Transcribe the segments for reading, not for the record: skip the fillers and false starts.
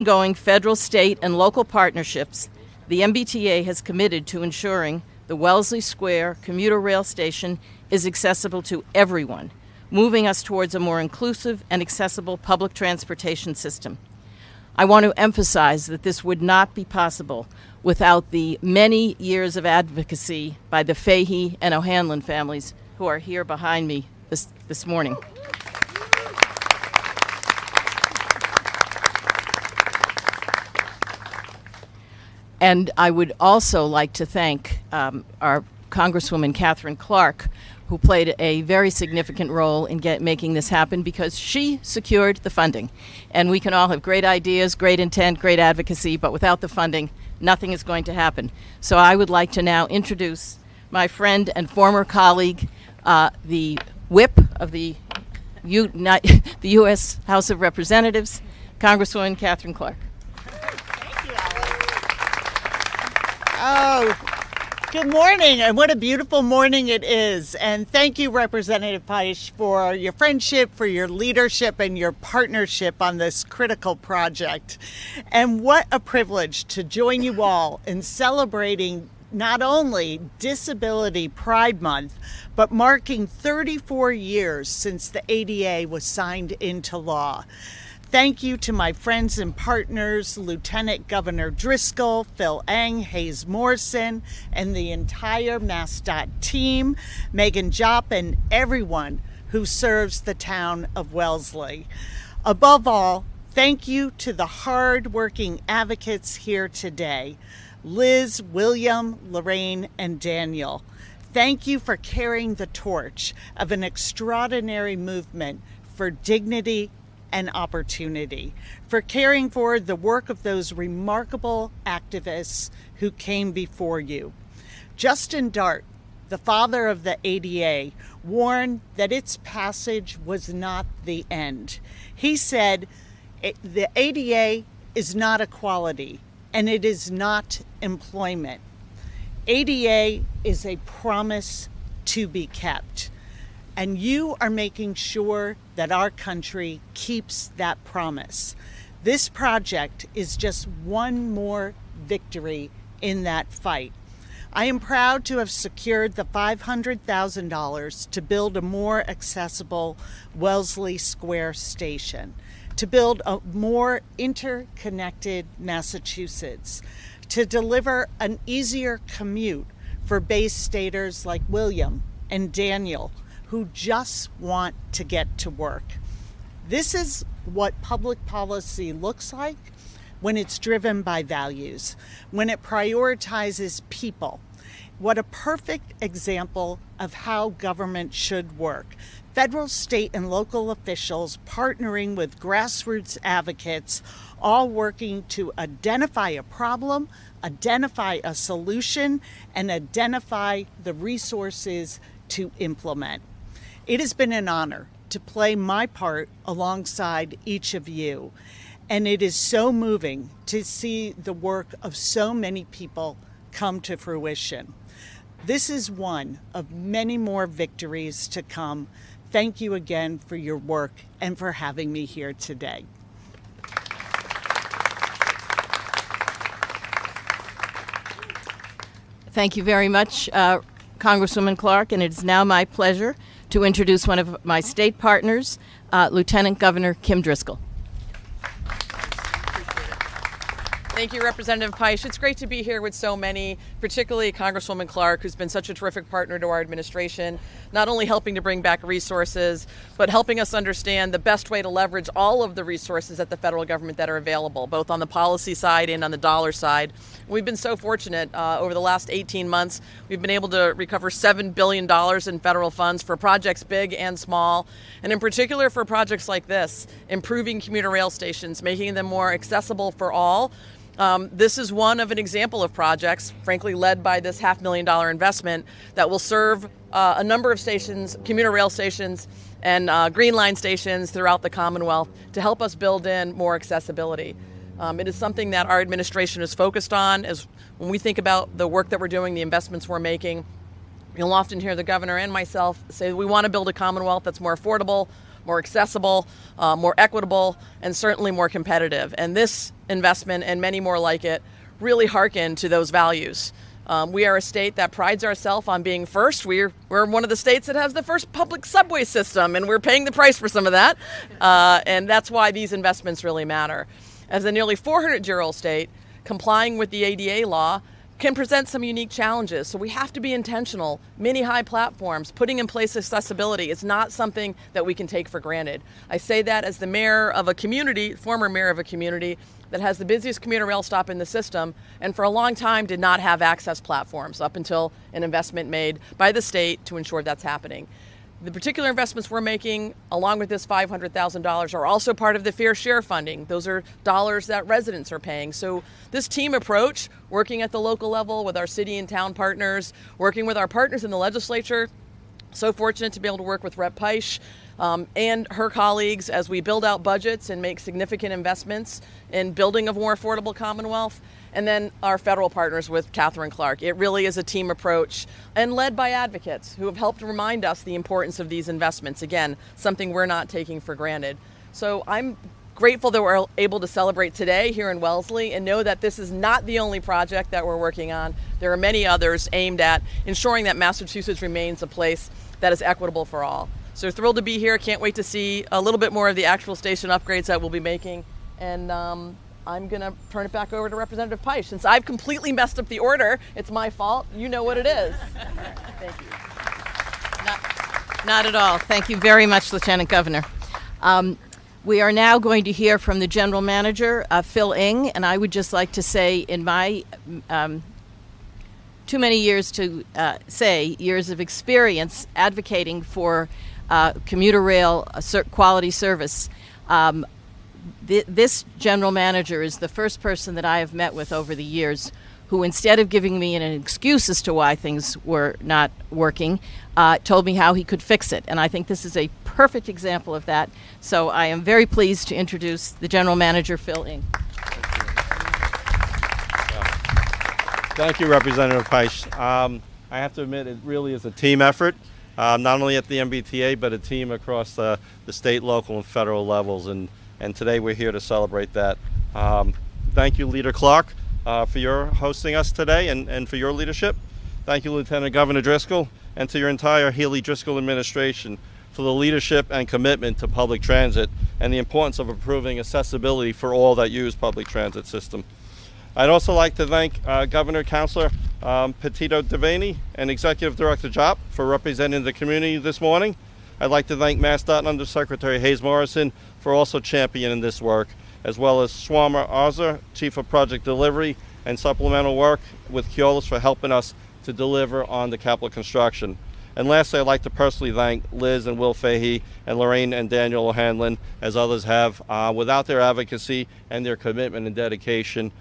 Ongoing federal, state, and local partnerships, the MBTA has committed to ensuring the Wellesley Square commuter rail station is accessible to everyone, moving us towards a more inclusive and accessible public transportation system. I want to emphasize that this would not be possible without the many years of advocacy by the Fahey and O'Hanlon families who are here behind me this morning. And I would also like to thank our Congresswoman Katherine Clark, who played a very significant role in making this happen, because she secured the funding. And we can all have great ideas, great intent, great advocacy, but without the funding, nothing is going to happen. So I would like to now introduce my friend and former colleague, the whip of the U.S. House of Representatives, Congresswoman Katherine Clark. Oh, good morning, and what a beautiful morning it is. And thank you, Representative Peisch, for your friendship, for your leadership, and your partnership on this critical project. And what a privilege to join you all in celebrating not only Disability Pride Month, but marking 34 years since the ADA was signed into law. Thank you to my friends and partners, Lieutenant Governor Driscoll, Phil Eng, Hayes Morrison, and the entire MassDOT team, Megan Jopp, and everyone who serves the town of Wellesley. Above all, thank you to the hard-working advocates here today, Liz, William, Lorraine, and Daniel. Thank you for carrying the torch of an extraordinary movement for dignity and opportunity, for carrying forward the work of those remarkable activists who came before you. Justin Dart, the father of the ADA, warned that its passage was not the end. He said, the ADA is not equality, and it is not employment. ADA is a promise to be kept. And you are making sure that our country keeps that promise. This project is just one more victory in that fight. I am proud to have secured the $500,000 to build a more accessible Wellesley Square station, to build a more interconnected Massachusetts, to deliver an easier commute for Bay Staters like William and Daniel, who just want to get to work. This is what public policy looks like when it's driven by values, when it prioritizes people. What a perfect example of how government should work. Federal, state, and local officials partnering with grassroots advocates, all working to identify a problem, identify a solution, and identify the resources to implement. It has been an honor to play my part alongside each of you, and it is so moving to see the work of so many people come to fruition. This is one of many more victories to come. Thank you again for your work and for having me here today. Thank you very much, Congresswoman Clark, and it is now my pleasure to introduce one of my state partners, Lieutenant Governor Kim Driscoll. Thank you, Representative Peisch. It's great to be here with so many, particularly Congresswoman Clark, who's been such a terrific partner to our administration, not only helping to bring back resources, but helping us understand the best way to leverage all of the resources at the federal government that are available, both on the policy side and on the dollar side. We've been so fortunate over the last 18 months. We've been able to recover $7 billion in federal funds for projects big and small, and in particular for projects like this, improving commuter rail stations, making them more accessible for all. This is one of an example of projects, frankly, led by this $500,000 investment that will serve a number of stations, commuter rail stations and green line stations throughout the Commonwealth to help us build in more accessibility. It is something that our administration is focused on as when we think about the work that we're doing, the investments we're making. You'll often hear the governor and myself say we want to build a Commonwealth that's more affordable, more accessible, more equitable, and certainly more competitive. And this investment and many more like it really hearken to those values. We are a state that prides ourselves on being first. We're one of the states that has the first public subway system, and we're paying the price for some of that. And that's why these investments really matter. As a nearly 400-year-old state, complying with the ADA law can present some unique challenges. So we have to be intentional. Many high platforms, putting in place accessibility is not something that we can take for granted. I say that as the mayor of a community, former mayor of a community, that has the busiest commuter rail stop in the system, and for a long time did not have access platforms up until an investment made by the state to ensure that's happening. The particular investments we're making, along with this $500,000, are also part of the fair share funding. Those are dollars that residents are paying. So this team approach, working at the local level with our city and town partners, working with our partners in the legislature, so fortunate to be able to work with Rep. Peisch and her colleagues as we build out budgets and make significant investments in building a more affordable Commonwealth, and then our federal partners with Katherine Clark. It really is a team approach and led by advocates who have helped remind us the importance of these investments. Again, something we're not taking for granted. So I'm grateful that we're able to celebrate today here in Wellesley and know that this is not the only project that we're working on. There are many others aimed at ensuring that Massachusetts remains a place that is equitable for all. So thrilled to be here. Can't wait to see a little bit more of the actual station upgrades that we'll be making. And I'm going to turn it back over to Representative Peisch. Since I've completely messed up the order, it's my fault. You know what it is. Thank you. Not at all. Thank you very much, Lieutenant Governor. We are now going to hear from the General Manager, Phil Eng, and I would just like to say in my too many years to say years of experience advocating for commuter rail quality service, this general manager is the first person that I have met with over the years who, instead of giving me an excuse as to why things were not working, told me how he could fix it. And I think this is a perfect example of that. So I am very pleased to introduce the general manager, Phil Eng. Thank you, Representative Peisch. I have to admit, it really is a team effort. Not only at the MBTA, but a team across the state, local, and federal levels. And today we're here to celebrate that. Thank you, Leader Clark, for your hosting us today and for your leadership. Thank you, Lieutenant Governor Driscoll, and to your entire Healey-Driscoll administration for the leadership and commitment to public transit and the importance of improving accessibility for all that use public transit system. I'd also like to thank Governor Councilor Petito Devaney and Executive Director Jopp for representing the community this morning. I'd like to thank MassDOT and Undersecretary Hayes Morrison for also championing this work, as well as Swammer Arzer, Chief of Project Delivery and Supplemental Work with Keolis, for helping us to deliver on the capital construction. And lastly, I'd like to personally thank Liz and Will Fahey and Lorraine and Daniel O'Hanlon, as others have. Without their advocacy and their commitment and dedication,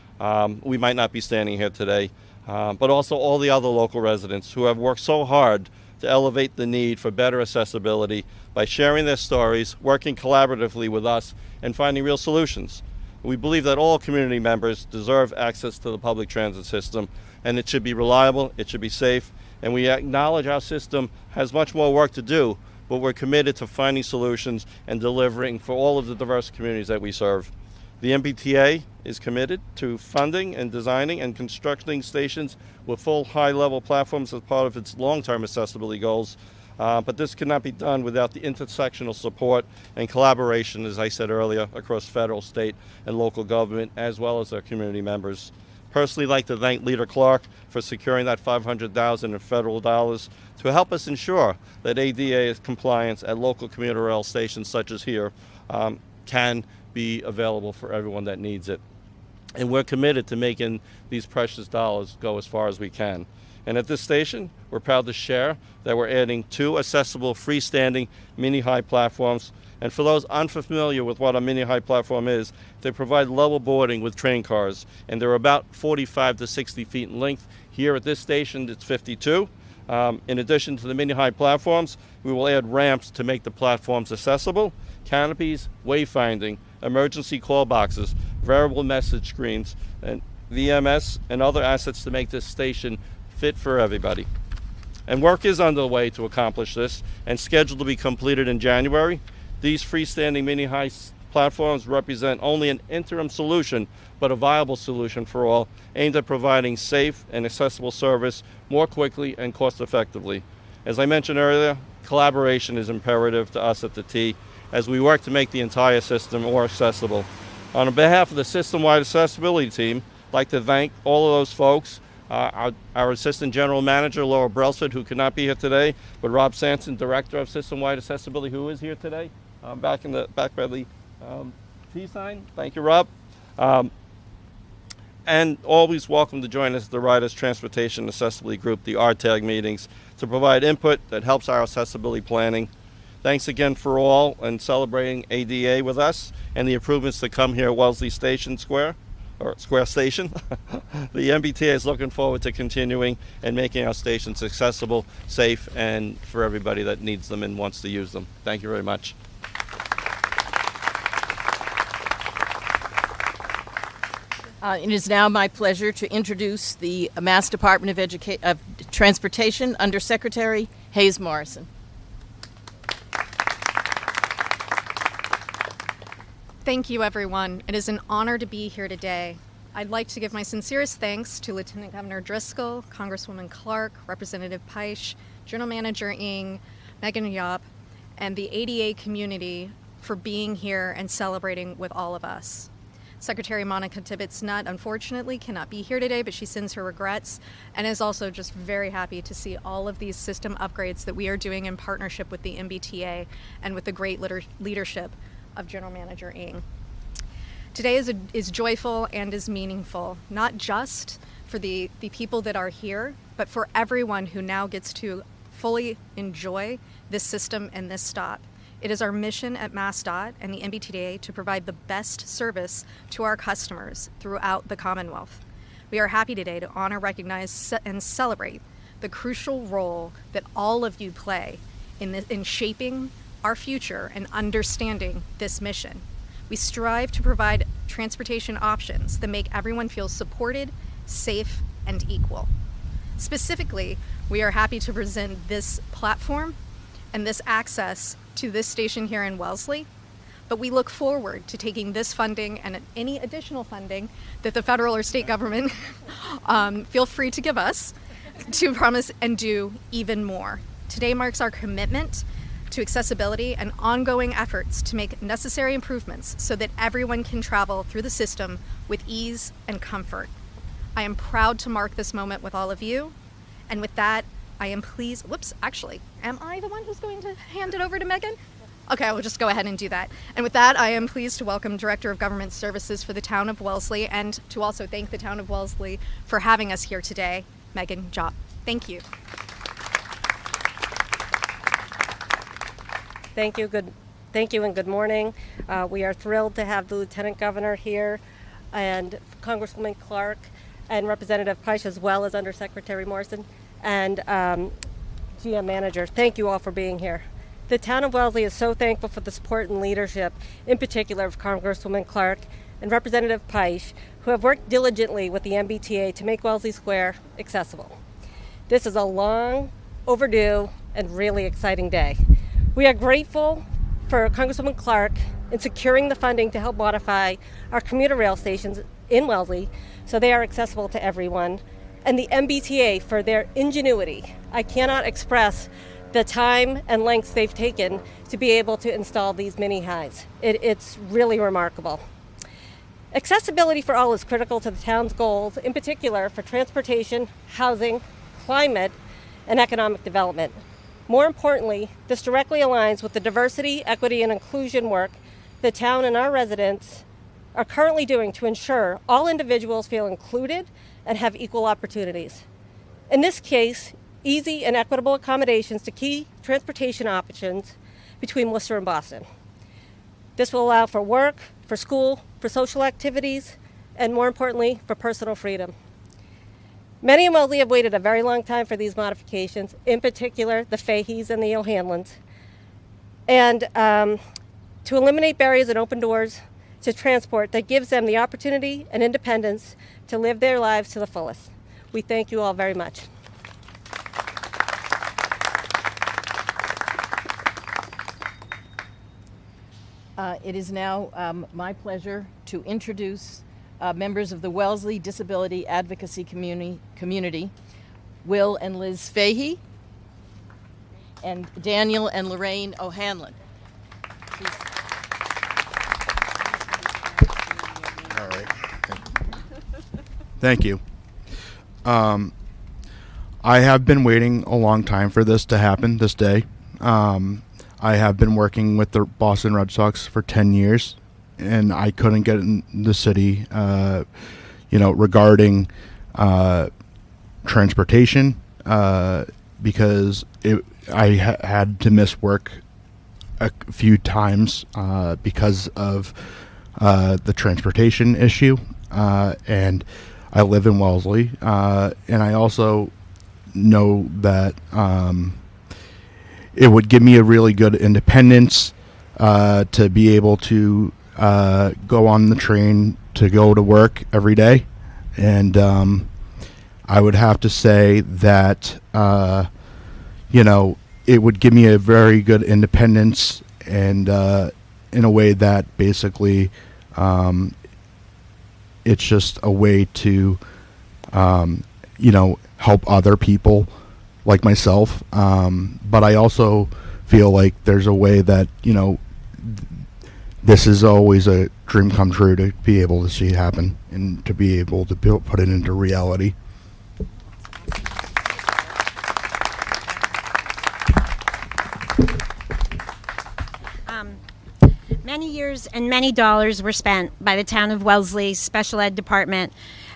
we might not be standing here today, but also all the other local residents who have worked so hard to elevate the need for better accessibility by sharing their stories, working collaboratively with us, and finding real solutions. We believe that all community members deserve access to the public transit system, and it should be reliable, it should be safe, and we acknowledge our system has much more work to do, but we're committed to finding solutions and delivering for all of the diverse communities that we serve. The MBTA is committed to funding and designing and constructing stations with full high-level platforms as part of its long-term accessibility goals, but this cannot be done without the intersectional support and collaboration, as I said earlier, across federal, state, and local government, as well as our community members. Personally, I'd like to thank Leader Clark for securing that $500,000 in federal dollars to help us ensure that ADA compliance at local commuter rail stations such as here can be available for everyone that needs it. And we're committed to making these precious dollars go as far as we can. And at this station, we're proud to share that we're adding 2 accessible freestanding mini-high platforms. And for those unfamiliar with what a mini-high platform is, they provide level boarding with train cars, and they're about 45 to 60 feet in length. Here at this station, it's 52. In addition to the mini-high platforms, we will add ramps to make the platforms accessible, canopies, wayfinding, emergency call boxes, variable message screens, and VMS, and other assets to make this station fit for everybody. And work is underway to accomplish this and scheduled to be completed in January. These freestanding mini-high platforms represent only an interim solution, but a viable solution for all, aimed at providing safe and accessible service more quickly and cost-effectively. As I mentioned earlier, collaboration is imperative to us at the T as we work to make the entire system more accessible. On behalf of the system-wide accessibility team, I'd like to thank all of those folks, our Assistant General Manager, Laura Brelsford, who could not be here today, but Rob Sampson, Director of System-Wide Accessibility, who is here today, back by the T sign. Thank you, Rob. And always welcome to join us at the Riders Transportation Accessibility Group, the RTAG meetings, to provide input that helps our accessibility planning. Thanks again for all and celebrating ADA with us and the improvements that come here at Wellesley Square Station. The MBTA is looking forward to continuing and making our stations accessible, safe, and for everybody that needs them and wants to use them. Thank you very much. It is now my pleasure to introduce the Mass Department of Transportation Undersecretary Hayes Morrison. Thank you, everyone. It is an honor to be here today. I'd like to give my sincerest thanks to Lieutenant Governor Driscoll, Congresswoman Clark, Representative Peisch, General Manager Eng, Megan Jopp, and the ADA community for being here and celebrating with all of us. Secretary Monica Tibbetts-Nutt, unfortunately, cannot be here today, but she sends her regrets and is also just very happy to see all of these system upgrades that we are doing in partnership with the MBTA and with the great leadership of General Manager Eng. Today is joyful and is meaningful, not just for the people that are here, but for everyone who now gets to fully enjoy this system and this stop. It is our mission at MassDOT and the MBTA to provide the best service to our customers throughout the Commonwealth. We are happy today to honor, recognize, and celebrate the crucial role that all of you play in shaping our future and understanding this mission. We strive to provide transportation options that make everyone feel supported, safe, and equal. Specifically, we are happy to present this platform and this access to this station here in Wellesley, but we look forward to taking this funding and any additional funding that the federal or state government feel free to give us to promise and do even more. Today marks our commitment to accessibility and ongoing efforts to make necessary improvements so that everyone can travel through the system with ease and comfort. I am proud to mark this moment with all of you, and with that, I am pleased, whoops, actually, am I the one who's going to hand it over to Megan? Okay, I will just go ahead and do that. And with that, I am pleased to welcome Director of Government Services for the Town of Wellesley and to also thank the Town of Wellesley for having us here today, Megan Jopp. Thank you. Thank you, good morning. We are thrilled to have the Lieutenant Governor here and Congresswoman Clark and Representative Peisch, as well as Undersecretary Morrison and GM managers. Thank you all for being here. The town of Wellesley is so thankful for the support and leadership, in particular of Congresswoman Clark and Representative Peisch, who have worked diligently with the MBTA to make Wellesley Square accessible. This is a long overdue and really exciting day. We are grateful for Congresswoman Clark in securing the funding to help modify our commuter rail stations in Wellesley so they are accessible to everyone, and the MBTA for their ingenuity. I cannot express the time and lengths they've taken to be able to install these mini-highs. It's really remarkable. Accessibility for all is critical to the town's goals, in particular for transportation, housing, climate, and economic development. More importantly, this directly aligns with the diversity, equity, and inclusion work the town and our residents are currently doing to ensure all individuals feel included and have equal opportunities. In this case, easy and equitable accommodations to key transportation options between Worcester and Boston. This will allow for work, for school, for social activities, and more importantly, for personal freedom. Many in Wellesley have waited a very long time for these modifications, in particular the Faheys and the O'Hanlons. And to eliminate barriers and open doors to transport that gives them the opportunity and independence to live their lives to the fullest. We thank you all very much. It is now my pleasure to introduce members of the Wellesley Disability Advocacy Community, Will and Liz Fahey, and Daniel and Lorraine O'Hanlon. All right. Thank you. I have been waiting a long time for this to happen this day. I have been working with the Boston Red Sox for 10 years, and I couldn't get in the city, regarding transportation because I had to miss work a few times because of the transportation issue. And I live in Wellesley, and I also know that it would give me a really good independence to be able to go on the train to go to work every day. And I would have to say that, it would give me a very good independence, and in a way that basically it's just a way to, help other people like myself. But I also feel like there's a way that, this is always a dream come true to be able to see happen and to be able to put it into reality. Many years and many dollars were spent by the town of Wellesley's special ed department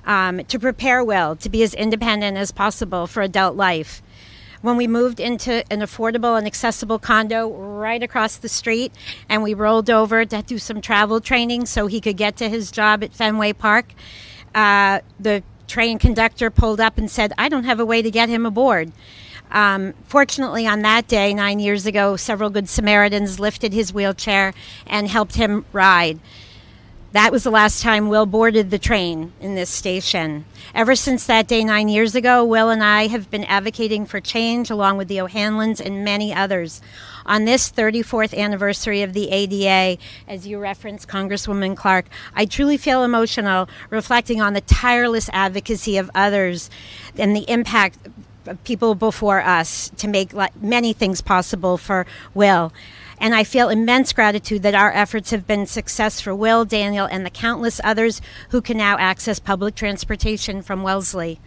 to prepare Will to be as independent as possible for adult life. When we moved into an affordable and accessible condo right across the street, and we rolled over to do some travel training so he could get to his job at Fenway Park, the train conductor pulled up and said, "I don't have a way to get him aboard." Fortunately, on that day, 9 years ago, several Good Samaritans lifted his wheelchair and helped him ride. That was the last time Will boarded the train in this station. Ever since that day 9 years ago, Will and I have been advocating for change along with the O'Hanlons and many others. On this 34th anniversary of the ADA, as you referenced, Congresswoman Clark, I truly feel emotional reflecting on the tireless advocacy of others and the impact of people before us to make many things possible for Will. And I feel immense gratitude that our efforts have been success for Will, Daniel, and the countless others who can now access public transportation from Wellesley.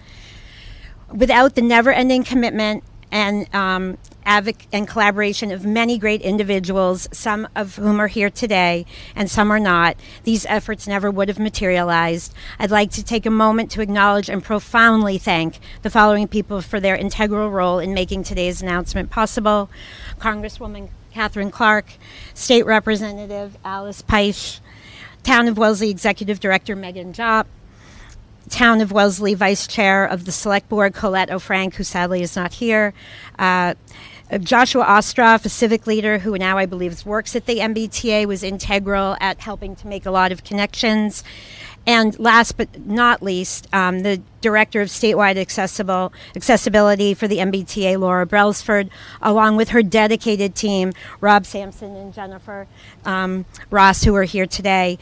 Without the never-ending commitment and collaboration of many great individuals, some of whom are here today and some are not, these efforts never would have materialized. I'd like to take a moment to acknowledge and profoundly thank the following people for their integral role in making today's announcement possible: Congresswoman Katherine Clark, State Representative Alice Peisch, Town of Wellesley Executive Director Megan Jopp, Town of Wellesley Vice Chair of the Select Board Colette O'Frank, who sadly is not here, Joshua Ostroff, a civic leader who now I believe works at the MBTA, was integral at helping to make a lot of connections. And last but not least, the Director of Statewide Accessibility for the MBTA, Laura Brelsford, along with her dedicated team, Rob Sampson and Jennifer Ross, who are here today.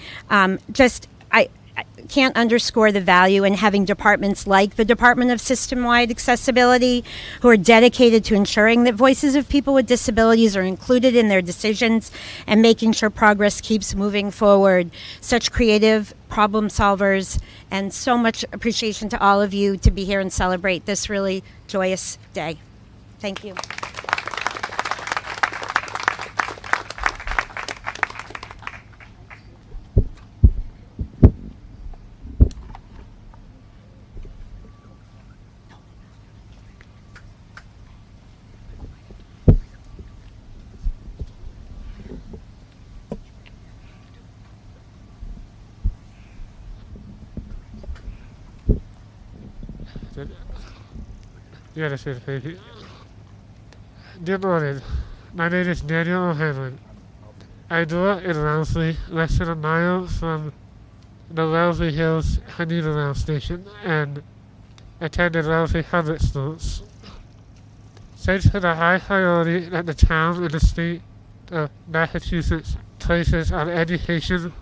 I can't underscore the value in having departments like the Department of System-Wide Accessibility, who are dedicated to ensuring that voices of people with disabilities are included in their decisions and making sure progress keeps moving forward. Such creative problem solvers, and so much appreciation to all of you to be here and celebrate this really joyous day. Thank you. Good morning. My name is Daniel O'Hanlon. I grew up in Wellesley, less than a mile from the Wellesley Hills Honeydew Station, and attended Wellesley Public Schools. Thanks to the high priority that the town and the state of Massachusetts conversations on education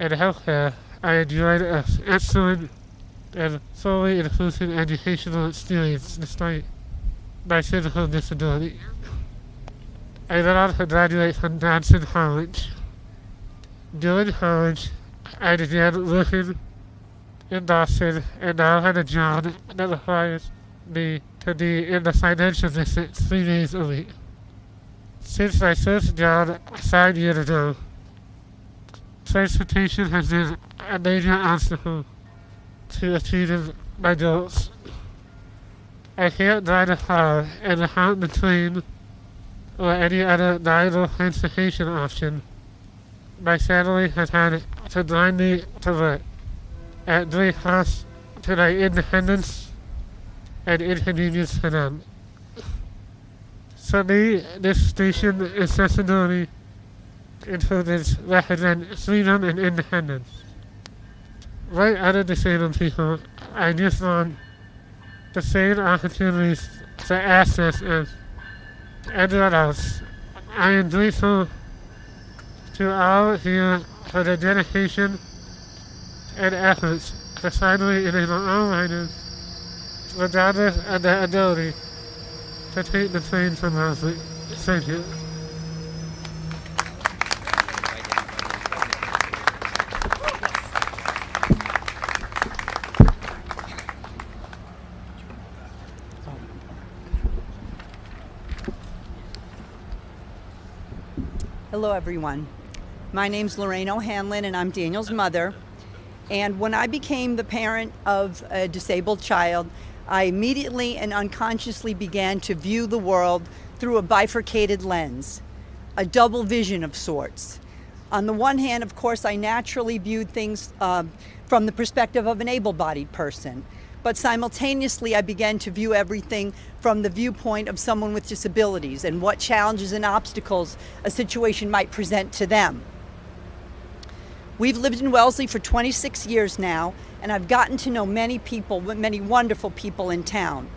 and healthcare, I enjoyed an excellent and solely inclusive educational experience despite my physical disability. I went on to graduate from Dawson College. During college, I began working in Dawson and now had a job that requires me to be in the financial district 3 days a week. Since my first job 5 years ago, transportation has been a major obstacle to achieving my goals. I can't drive a car, and without the train or any other viable transportation option, my family has had to drive me to work at great cost to my independence and inconvenience for them. For me, this station accessibility includes represent freedom and independence. Like other disabled people, I just want the same opportunities to access as everyone else. I am grateful to all here for their dedication and efforts to finally enable all riders, regardless of their ability, to take the train from Wellesley. Thank you. Hello, everyone. My name's Lorraine O'Hanlon, and I'm Daniel's mother. And when I became the parent of a disabled child, I immediately and unconsciously began to view the world through a bifurcated lens, a double vision of sorts. On the one hand, of course, I naturally viewed things from the perspective of an able-bodied person, but simultaneously I began to view everything from the viewpoint of someone with disabilities and what challenges and obstacles a situation might present to them. We've lived in Wellesley for 26 years now, and I've gotten to know many people, many wonderful people in town.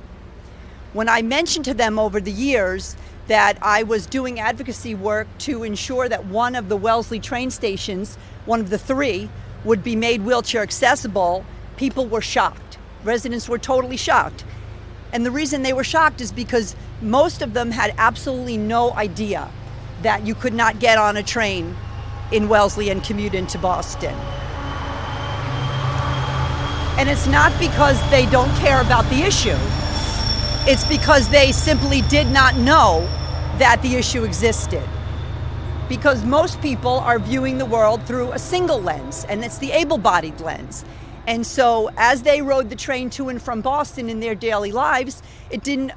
When I mentioned to them over the years that I was doing advocacy work to ensure that one of the Wellesley train stations, one of the three, would be made wheelchair accessible, people were shocked. Residents were totally shocked. And the reason they were shocked is because most of them had absolutely no idea that you could not get on a train in Wellesley and commute into Boston. And it's not because they don't care about the issue. It's because they simply did not know that the issue existed. Because most people are viewing the world through a single lens, and it's the able-bodied lens. And so as they rode the train to and from Boston in their daily lives, it didn't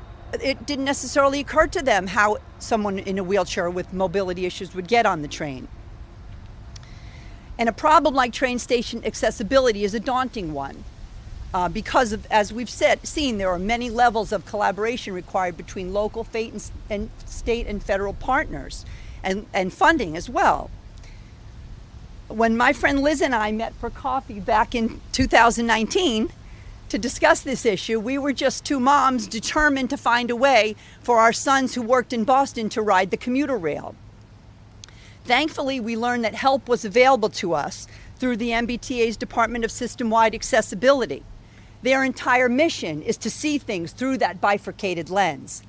necessarily occur to them how someone in a wheelchair with mobility issues would get on the train. And a problem like train station accessibility is a daunting one because, as we've seen, there are many levels of collaboration required between local, state and federal partners and funding as well. When my friend Liz and I met for coffee back in 2019 to discuss this issue, we were just two moms determined to find a way for our sons who worked in Boston to ride the commuter rail. Thankfully, we learned that help was available to us through the MBTA's Department of System-Wide Accessibility. Their entire mission is to see things through that bifurcated lens.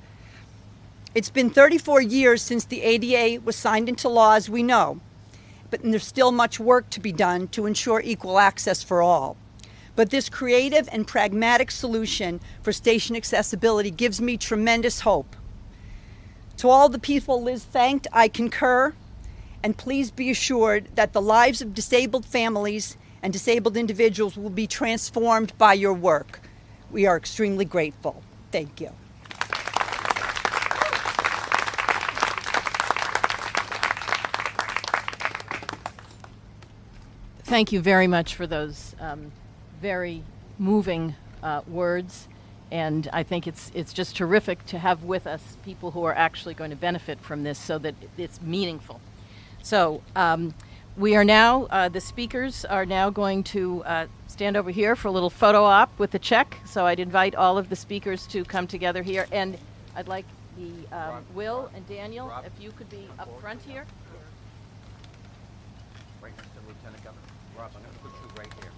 It's been 34 years since the ADA was signed into law, as we know, but there's still much work to be done to ensure equal access for all. But this creative and pragmatic solution for station accessibility gives me tremendous hope. To all the people Liz thanked, I concur. And please be assured that the lives of disabled families and disabled individuals will be transformed by your work. We are extremely grateful. Thank you. Thank you very much for those very moving words. And I think it's just terrific to have with us people who are actually going to benefit from this so that it's meaningful. So we are now, the speakers are now going to stand over here for a little photo op with the check. So I'd invite all of the speakers to come together here. And I'd like Will and Daniel, if you could be up front here. Lieutenant Governor. Rob, I'm going to put you right here.